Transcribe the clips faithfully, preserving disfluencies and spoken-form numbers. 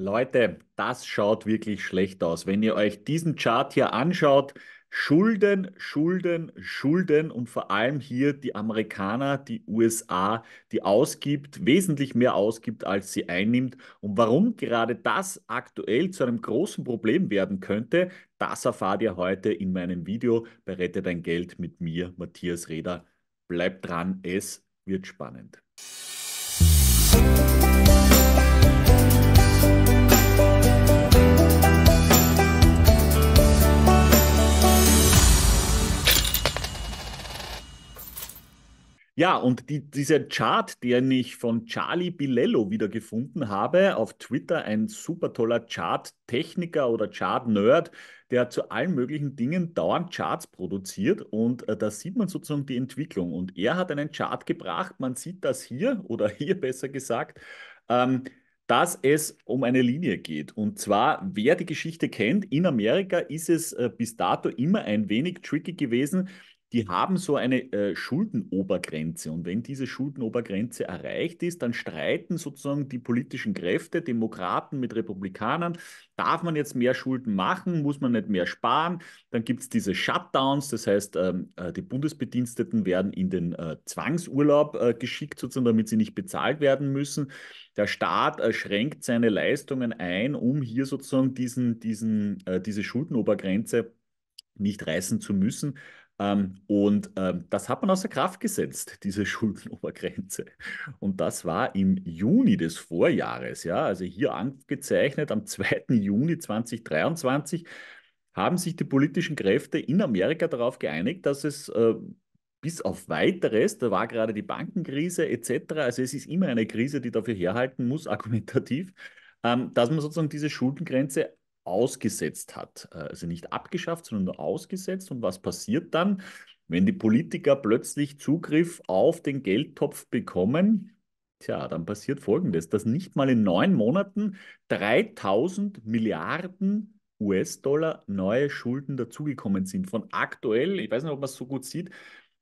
Leute, das schaut wirklich schlecht aus. Wenn ihr euch diesen Chart hier anschaut, Schulden, Schulden, Schulden und vor allem hier die Amerikaner, die U S A, die ausgibt, wesentlich mehr ausgibt, als sie einnimmt. Und warum gerade das aktuell zu einem großen Problem werden könnte, das erfahrt ihr heute in meinem Video bei Rette Dein Geld mit mir, Matthias Reder. Bleibt dran, es wird spannend. Ja, und die, dieser Chart, den ich von Charlie Bilello wiedergefunden habe, auf Twitter, ein super toller Chart-Techniker oder Chart-Nerd, der zu allen möglichen Dingen dauernd Charts produziert, und äh, da sieht man sozusagen die Entwicklung. Und er hat einen Chart gebracht, man sieht das hier, oder hier besser gesagt, ähm, dass es um eine Linie geht. Und zwar, wer die Geschichte kennt, in Amerika ist es äh, bis dato immer ein wenig tricky gewesen. Die haben so eine äh, Schuldenobergrenze, und wenn diese Schuldenobergrenze erreicht ist, dann streiten sozusagen die politischen Kräfte, Demokraten mit Republikanern, darf man jetzt mehr Schulden machen, muss man nicht mehr sparen, dann gibt es diese Shutdowns, das heißt, ähm, äh, die Bundesbediensteten werden in den äh, Zwangsurlaub äh, geschickt, sozusagen, damit sie nicht bezahlt werden müssen. Der Staat äh, schränkt seine Leistungen ein, um hier sozusagen diesen, diesen, äh, diese Schuldenobergrenze nicht reißen zu müssen. Ähm, und ähm, das hat man außer Kraft gesetzt, diese Schuldenobergrenze. Und das war im Juni des Vorjahres, ja, also hier angezeichnet, am zweiten Juni zweitausenddreiundzwanzig, haben sich die politischen Kräfte in Amerika darauf geeinigt, dass es äh, bis auf Weiteres, da war gerade die Bankenkrise et cetera, also es ist immer eine Krise, die dafür herhalten muss, argumentativ, ähm, dass man sozusagen diese Schuldengrenze ausgesetzt hat. Also nicht abgeschafft, sondern nur ausgesetzt. Und was passiert dann, wenn die Politiker plötzlich Zugriff auf den Geldtopf bekommen? Tja, dann passiert Folgendes, dass nicht mal in neun Monaten dreitausend Milliarden U S-Dollar neue Schulden dazugekommen sind. Von aktuell, ich weiß nicht, ob man es so gut sieht,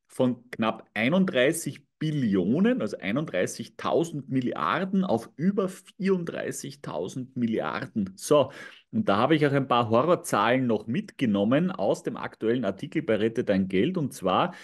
von knapp einunddreißig Billionen, also einunddreißigtausend Milliarden auf über vierunddreißigtausend Milliarden. So, und da habe ich auch ein paar Horrorzahlen noch mitgenommen aus dem aktuellen Artikel bei Rette Dein Geld, und zwar,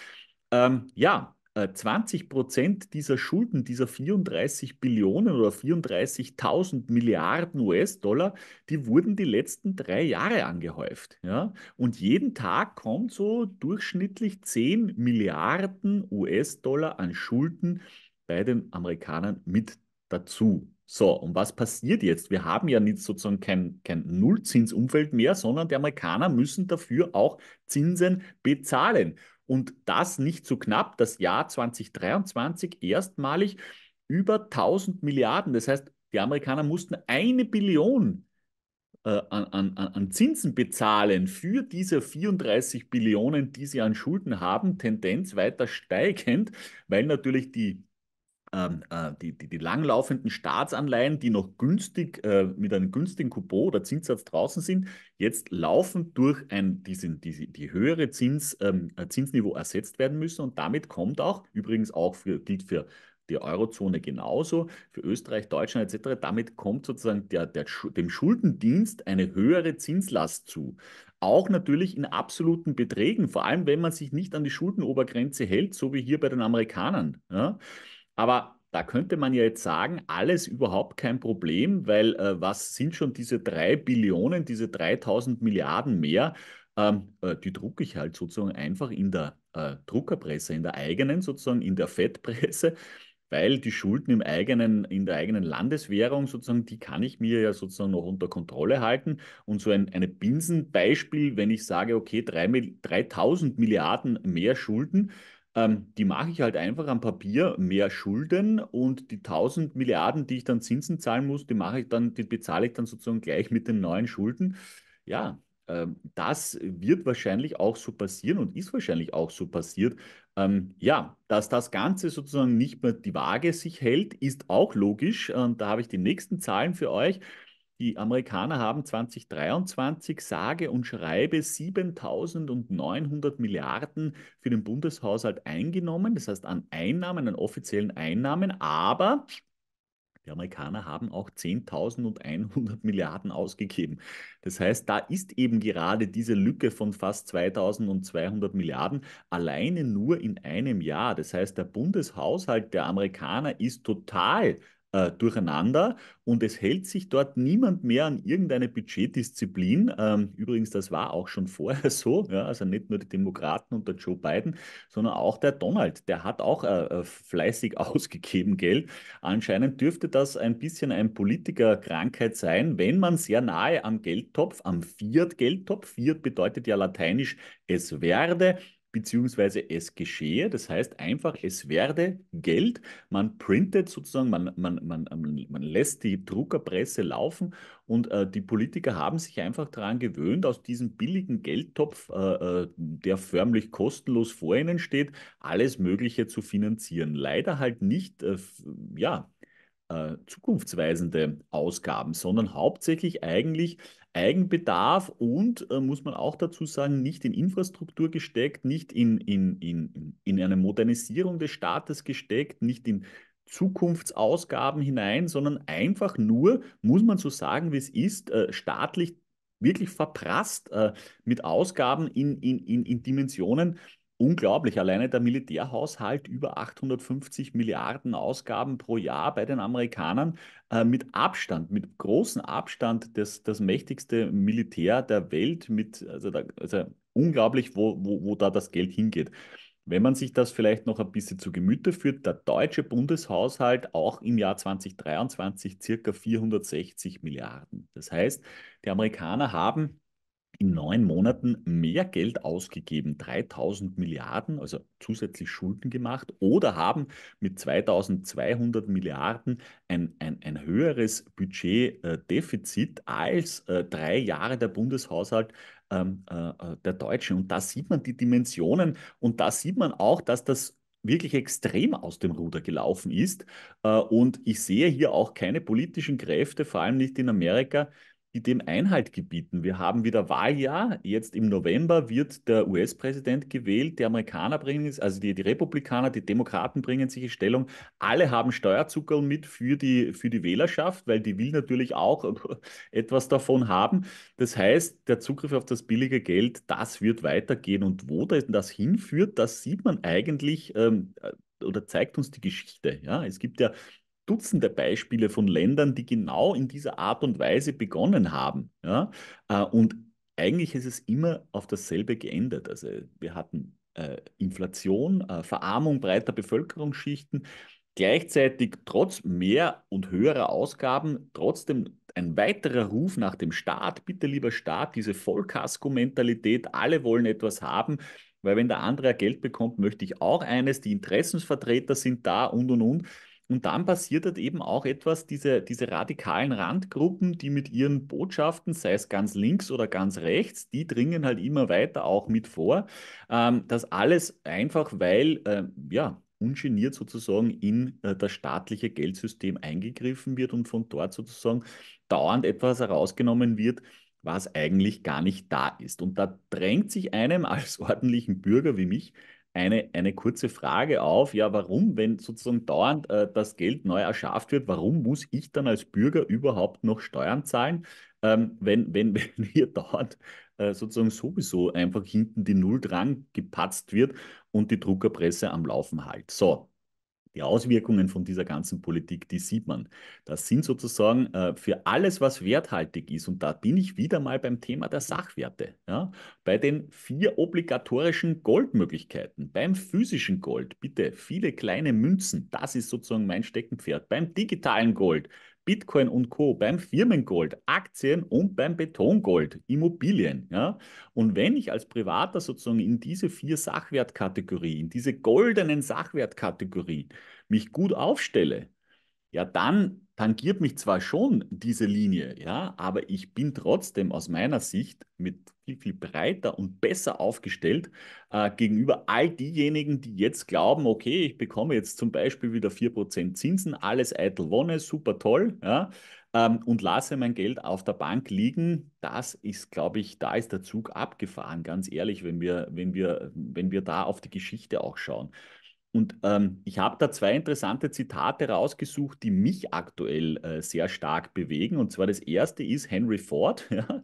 ähm, ja, zwanzig Prozent dieser Schulden, dieser vierunddreißig Billionen oder vierunddreißigtausend Milliarden U S-Dollar, die wurden die letzten drei Jahre angehäuft. Ja? Und jeden Tag kommt so durchschnittlich zehn Milliarden U S-Dollar an Schulden bei den Amerikanern mit dazu. So, und was passiert jetzt? Wir haben ja nicht sozusagen kein, kein Nullzinsumfeld mehr, sondern die Amerikaner müssen dafür auch Zinsen bezahlen. Und das nicht zu knapp, das Jahr zweitausenddreiundzwanzig erstmalig über tausend Milliarden. Das heißt, die Amerikaner mussten eine Billion äh, an, an, an Zinsen bezahlen für diese vierunddreißig Billionen, die sie an Schulden haben. Tendenz weiter steigend, weil natürlich die, ähm, äh, die, die, die langlaufenden Staatsanleihen, die noch günstig äh, mit einem günstigen Coupon oder Zinssatz draußen sind, jetzt laufend durch ein, die, sind, die, die höhere Zins, ähm, Zinsniveau ersetzt werden müssen, und damit kommt auch, übrigens auch für, gilt für die Eurozone genauso, für Österreich, Deutschland et cetera, damit kommt sozusagen der, der, dem Schuldendienst eine höhere Zinslast zu. Auch natürlich in absoluten Beträgen, vor allem wenn man sich nicht an die Schuldenobergrenze hält, so wie hier bei den Amerikanern. Ja? Aber da könnte man ja jetzt sagen, alles überhaupt kein Problem, weil äh, was sind schon diese drei Billionen, diese dreitausend Milliarden mehr? Ähm, äh, die drucke ich halt sozusagen einfach in der äh, Druckerpresse, in der eigenen sozusagen, in der Fettpresse, weil die Schulden im eigenen, in der eigenen Landeswährung sozusagen, die kann ich mir ja sozusagen noch unter Kontrolle halten. Und so ein eine Binsenbeispiel, wenn ich sage, okay, dreitausend Milliarden mehr Schulden, die mache ich halt einfach am Papier mehr Schulden, und die tausend Milliarden, die ich dann Zinsen zahlen muss, die mache ich dann, die bezahle ich dann sozusagen gleich mit den neuen Schulden. Ja, das wird wahrscheinlich auch so passieren und ist wahrscheinlich auch so passiert. Ja, dass das Ganze sozusagen nicht mehr die Waage sich hält, ist auch logisch. Und da habe ich die nächsten Zahlen für euch. Die Amerikaner haben zweitausenddreiundzwanzig sage und schreibe siebentausendneunhundert Milliarden für den Bundeshaushalt eingenommen, das heißt an Einnahmen, an offiziellen Einnahmen, aber Die Amerikaner haben auch zehntausendeinhundert Milliarden ausgegeben. Das heißt, da ist eben gerade diese Lücke von fast zweitausendzweihundert Milliarden alleine nur in einem Jahr. Das heißt, der Bundeshaushalt der Amerikaner ist total äh, durcheinander und es hält sich dort niemand mehr an irgendeine Budgetdisziplin. Ähm, übrigens, das war auch schon vorher so, ja, also nicht nur die Demokraten und der Joe Biden, sondern auch der Donald, der hat auch äh, fleißig ausgegeben Geld. Anscheinend dürfte das ein bisschen ein Politikerkrankheit sein, wenn man sehr nahe am Geldtopf, am Fiat-Geldtopf, Fiat bedeutet ja lateinisch, es werde, beziehungsweise es geschehe, das heißt einfach, es werde Geld, man printet sozusagen, man, man, man, man lässt die Druckerpresse laufen und äh, die Politiker haben sich einfach daran gewöhnt, aus diesem billigen Geldtopf, äh, der förmlich kostenlos vor ihnen steht, alles Mögliche zu finanzieren. Leider halt nicht, äh, ja, äh, zukunftsweisende Ausgaben, sondern hauptsächlich eigentlich Eigenbedarf und, äh, muss man auch dazu sagen, nicht in Infrastruktur gesteckt, nicht in, in, in, in eine Modernisierung des Staates gesteckt, nicht in Zukunftsausgaben hinein, sondern einfach nur, muss man so sagen, wie es ist, äh, staatlich wirklich verprasst äh, mit Ausgaben in, in, in, in Dimensionen, unglaublich, alleine der Militärhaushalt über achthundertfünfzig Milliarden Ausgaben pro Jahr bei den Amerikanern, äh, mit Abstand, mit großem Abstand, das, das mächtigste Militär der Welt, mit, also, da, also unglaublich, wo, wo, wo da das Geld hingeht. Wenn man sich das vielleicht noch ein bisschen zu Gemüte führt, der deutsche Bundeshaushalt auch im Jahr zweitausenddreiundzwanzig circa vierhundertsechzig Milliarden. Das heißt, die Amerikaner haben in neun Monaten mehr Geld ausgegeben, dreitausend Milliarden, also zusätzlich Schulden gemacht oder haben mit zweitausendzweihundert Milliarden ein, ein, ein höheres Budgetdefizit als äh, drei Jahre der Bundeshaushalt ähm, äh, der Deutschen. Und da sieht man die Dimensionen und da sieht man auch, dass das wirklich extrem aus dem Ruder gelaufen ist. Äh, und ich sehe hier auch keine politischen Kräfte, vor allem nicht in Amerika, die dem Einhalt gebieten. Wir haben wieder Wahljahr, jetzt im November wird der U S-Präsident gewählt, die Amerikaner bringen es, also die, die Republikaner, die Demokraten bringen sich in Stellung, alle haben Steuerzuckerl mit für die, für die Wählerschaft, weil die will natürlich auch etwas davon haben. Das heißt, der Zugriff auf das billige Geld, das wird weitergehen und wo das hinführt, das sieht man eigentlich ähm, oder zeigt uns die Geschichte. Ja? Es gibt ja Dutzende Beispiele von Ländern, die genau in dieser Art und Weise begonnen haben. Ja? Und eigentlich ist es immer auf dasselbe geendet. Also wir hatten äh, Inflation, äh, Verarmung breiter Bevölkerungsschichten, gleichzeitig trotz mehr und höherer Ausgaben trotzdem ein weiterer Ruf nach dem Staat. Bitte, lieber Staat, diese Vollkasko-Mentalität, alle wollen etwas haben, weil wenn der andere Geld bekommt, möchte ich auch eines, die Interessensvertreter sind da und und und. Und dann passiert halt eben auch etwas, diese, diese radikalen Randgruppen, die mit ihren Botschaften, sei es ganz links oder ganz rechts, die dringen halt immer weiter auch mit vor. Ähm, das alles einfach, weil äh, ja, ungeniert sozusagen in äh, das staatliche Geldsystem eingegriffen wird und von dort sozusagen dauernd etwas herausgenommen wird, was eigentlich gar nicht da ist. Und da drängt sich einem als ordentlichen Bürger wie mich Eine, eine kurze Frage auf, ja, warum, wenn sozusagen dauernd äh, das Geld neu erschafft wird, warum muss ich dann als Bürger überhaupt noch Steuern zahlen, ähm, wenn, wenn, wenn hier dauernd äh, sozusagen sowieso einfach hinten die Null dran gepatzt wird und die Druckerpresse am Laufen hält. So, die Auswirkungen von dieser ganzen Politik, die sieht man. Das sind sozusagen äh, für alles, was werthaltig ist. Und da bin ich wieder mal beim Thema der Sachwerte. Ja? Bei den vier obligatorischen Goldmöglichkeiten, beim physischen Gold, bitte viele kleine Münzen, das ist sozusagen mein Steckenpferd, beim digitalen Gold, Bitcoin und Co., beim Firmengold, Aktien und beim Betongold, Immobilien. Ja? Und wenn ich als Privater sozusagen in diese vier Sachwertkategorien, in diese goldenen Sachwertkategorien mich gut aufstelle, ja, dann tangiert mich zwar schon diese Linie, ja, aber ich bin trotzdem aus meiner Sicht mit viel, viel breiter und besser aufgestellt äh, gegenüber all diejenigen, die jetzt glauben, okay, ich bekomme jetzt zum Beispiel wieder vier Prozent Zinsen, alles eitel Wonne, super toll, ja, ähm, und lasse mein Geld auf der Bank liegen. Das ist, glaube ich, da ist der Zug abgefahren, ganz ehrlich, wenn wir, wenn wir, wenn wir da auf die Geschichte auch schauen. Und ähm, ich habe da zwei interessante Zitate rausgesucht, die mich aktuell äh, sehr stark bewegen. Und zwar das erste ist Henry Ford, ja,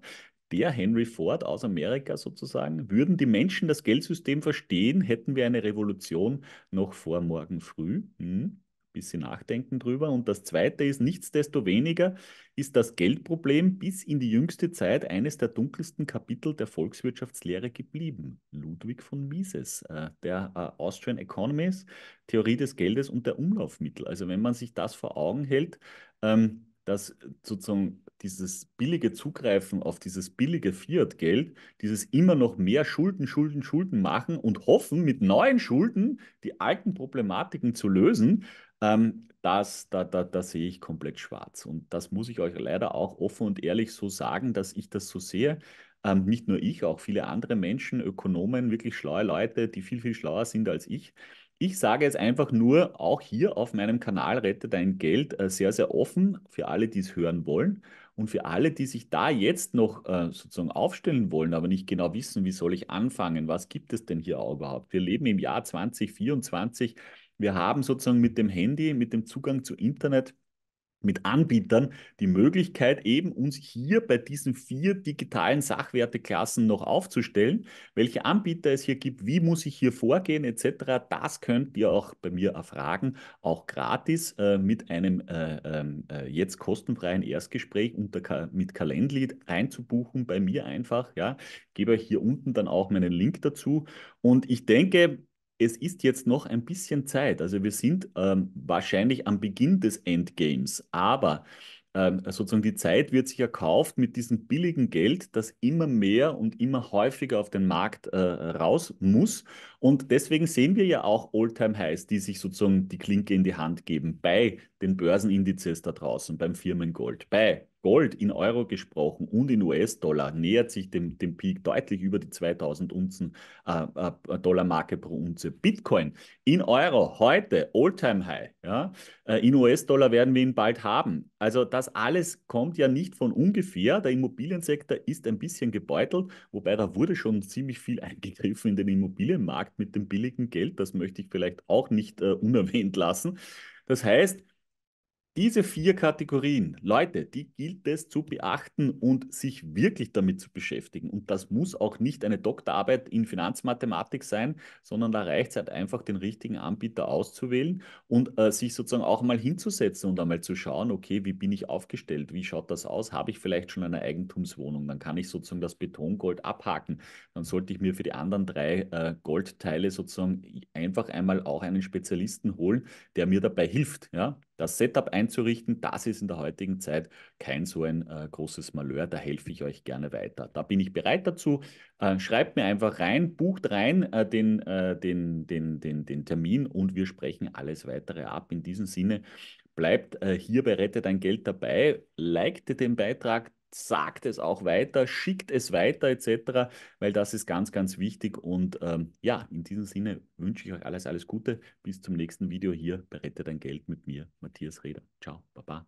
der Henry Ford aus Amerika sozusagen. Würden die Menschen das Geldsystem verstehen, hätten wir eine Revolution noch vor morgen früh. Hm. Bisschen nachdenken drüber. Und das zweite ist, nichtsdestoweniger ist das Geldproblem bis in die jüngste Zeit eines der dunkelsten Kapitel der Volkswirtschaftslehre geblieben. Ludwig von Mises, äh, der äh, Austrian Economist, Theorie des Geldes und der Umlaufmittel. Also wenn man sich das vor Augen hält, ähm, dass sozusagen dieses billige Zugreifen auf dieses billige Fiat-Geld, dieses immer noch mehr Schulden, Schulden, Schulden machen und hoffen, mit neuen Schulden die alten Problematiken zu lösen, ähm, das, da, da, da sehe ich komplett schwarz. Und das muss ich euch leider auch offen und ehrlich so sagen, dass ich das so sehe. Ähm, nicht nur ich, auch viele andere Menschen, Ökonomen, wirklich schlaue Leute, die viel, viel schlauer sind als ich. Ich sage jetzt einfach nur, auch hier auf meinem Kanal Rette Dein Geld sehr, sehr offen für alle, die es hören wollen und für alle, die sich da jetzt noch sozusagen aufstellen wollen, aber nicht genau wissen, wie soll ich anfangen, was gibt es denn hier überhaupt? Wir leben im Jahr zwanzig vierundzwanzig, wir haben sozusagen mit dem Handy, mit dem Zugang zu Internet, mit Anbietern die Möglichkeit, eben uns hier bei diesen vier digitalen Sachwerteklassen noch aufzustellen, welche Anbieter es hier gibt, wie muss ich hier vorgehen et cetera. Das könnt ihr auch bei mir erfragen, auch gratis äh, mit einem äh, äh, jetzt kostenfreien Erstgespräch unter, mit Calendly reinzubuchen, bei mir einfach. Ja, ich gebe euch hier unten dann auch meinen Link dazu und ich denke, es ist jetzt noch ein bisschen Zeit, also wir sind ähm, wahrscheinlich am Beginn des Endgames, aber ähm, sozusagen die Zeit wird sich erkauft mit diesem billigen Geld, das immer mehr und immer häufiger auf den Markt äh, raus muss. Und deswegen sehen wir ja auch All-Time-Highs, die sich sozusagen die Klinke in die Hand geben bei den Börsenindizes da draußen, beim Firmengold, bei Gold in Euro gesprochen und in U S-Dollar nähert sich dem, dem Peak deutlich über die zweitausend Unzen äh, äh, Dollar-Marke pro Unze. Bitcoin in Euro heute All-Time-High. Ja? Äh, in U S-Dollar werden wir ihn bald haben. Also das alles kommt ja nicht von ungefähr. Der Immobiliensektor ist ein bisschen gebeutelt, wobei da wurde schon ziemlich viel eingegriffen in den Immobilienmarkt mit dem billigen Geld. Das möchte ich vielleicht auch nicht äh, unerwähnt lassen. Das heißt, diese vier Kategorien, Leute, die gilt es zu beachten und sich wirklich damit zu beschäftigen. Und das muss auch nicht eine Doktorarbeit in Finanzmathematik sein, sondern da reicht es halt einfach, den richtigen Anbieter auszuwählen und äh, sich sozusagen auch mal hinzusetzen und einmal zu schauen, okay, wie bin ich aufgestellt, wie schaut das aus, habe ich vielleicht schon eine Eigentumswohnung, dann kann ich sozusagen das Betongold abhaken, dann sollte ich mir für die anderen drei äh, Goldteile sozusagen einfach einmal auch einen Spezialisten holen, der mir dabei hilft, ja. Das Setup einzurichten, das ist in der heutigen Zeit kein so ein äh, großes Malheur, da helfe ich euch gerne weiter. Da bin ich bereit dazu, äh, schreibt mir einfach rein, bucht rein äh, den, äh, den, den, den, den Termin und wir sprechen alles weitere ab. In diesem Sinne, bleibt äh, hier bei Rette Dein Geld dabei, liked den Beitrag, sagt es auch weiter, schickt es weiter et cetera, weil das ist ganz, ganz wichtig und ähm, ja, in diesem Sinne wünsche ich euch alles, alles Gute. Bis zum nächsten Video hier bei Rette Dein Geld mit mir, Matthias Reder. Ciao, Baba.